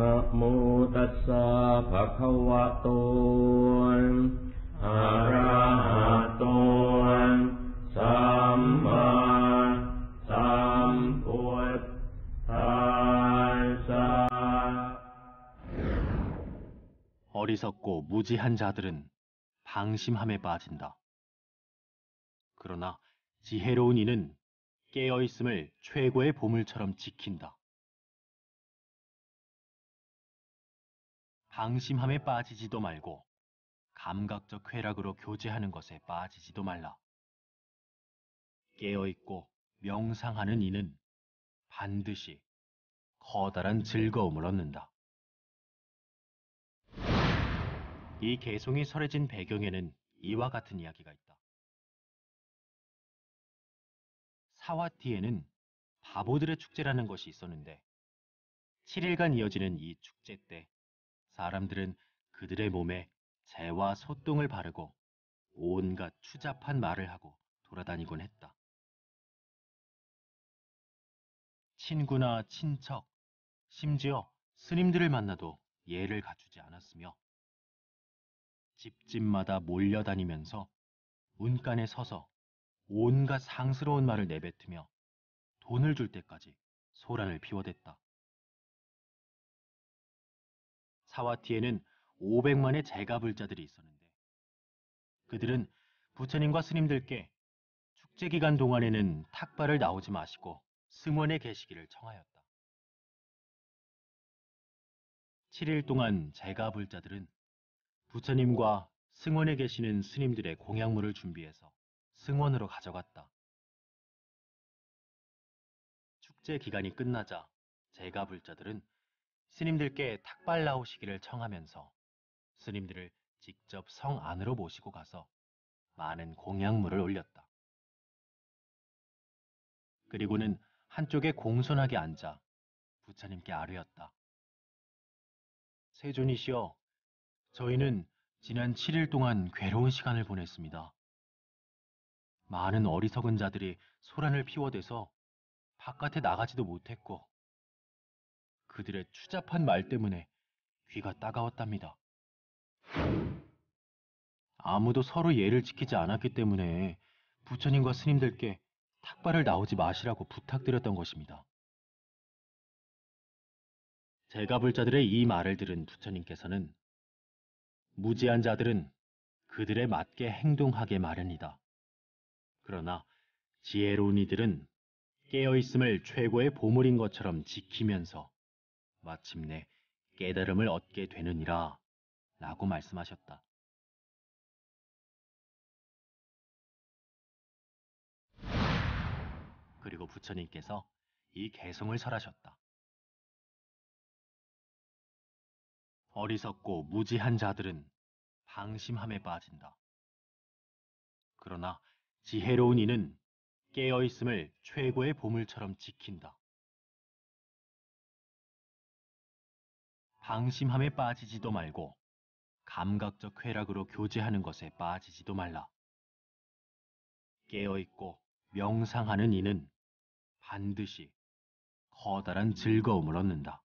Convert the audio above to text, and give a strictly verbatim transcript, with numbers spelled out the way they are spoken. นะโมตัสสะภะคะวะโตอะระหะโตสัมมาสัมพุทธัสสะ 어리석고 무지한 자들은 방심함에 빠진다. 그러나 지혜로운 이는 깨어있음을 최고의 보물처럼 지킨다. 방심함에 빠지지도 말고 감각적 쾌락으로 교제하는 것에 빠지지도 말라. 깨어있고 명상하는 이는 반드시 커다란 즐거움을 얻는다. 이 개송이 설해진 배경에는 이와 같은 이야기가 있다. 사와티에는 바보들의 축제라는 것이 있었는데 칠 일간 이어지는 이 축제 때 사람들은 그들의 몸에 재와 소똥을 바르고 온갖 추잡한 말을 하고 돌아다니곤 했다. 친구나 친척, 심지어 스님들을 만나도 예를 갖추지 않았으며 집집마다 몰려다니면서 문간에 서서 온갖 상스러운 말을 내뱉으며 돈을 줄 때까지 소란을 피워댔다. 사와티에는 오백만의 재가불자들이 있었는데 그들은 부처님과 스님들께 축제 기간 동안에는 탁발을 나오지 마시고 승원에 계시기를 청하였다. 칠 일 동안 재가불자들은 부처님과 승원에 계시는 스님들의 공양물을 준비해서 승원으로 가져갔다. 축제 기간이 끝나자 재가불자들은 스님들께 탁발 나오시기를 청하면서 스님들을 직접 성 안으로 모시고 가서 많은 공양물을 올렸다. 그리고는 한쪽에 공손하게 앉아 부처님께 아뢰었다. 세존이시여, 저희는 지난 칠 일 동안 괴로운 시간을 보냈습니다. 많은 어리석은 자들이 소란을 피워대서 바깥에 나가지도 못했고 그들의 추잡한 말 때문에 귀가 따가웠답니다. 아무도 서로 예를 지키지 않았기 때문에 부처님과 스님들께 탁발을 나오지 마시라고 부탁드렸던 것입니다. 재가불자들의 이 말을 들은 부처님께서는 무지한 자들은 그들에 맞게 행동하게 마련이다. 그러나 지혜로운 이들은 깨어있음을 최고의 보물인 것처럼 지키면서 마침내 깨달음을 얻게 되느니라 라고 말씀하셨다. 그리고 부처님께서 이 개송을 설하셨다. 어리석고 무지한 자들은 방심함에 빠진다. 그러나 지혜로운 이는 깨어있음을 최고의 보물처럼 지킨다. 방심함에 빠지지도 말고 감각적 쾌락으로 교제하는 것에 빠지지도 말라. 깨어있고 명상하는 이는 반드시 커다란 즐거움을 얻는다.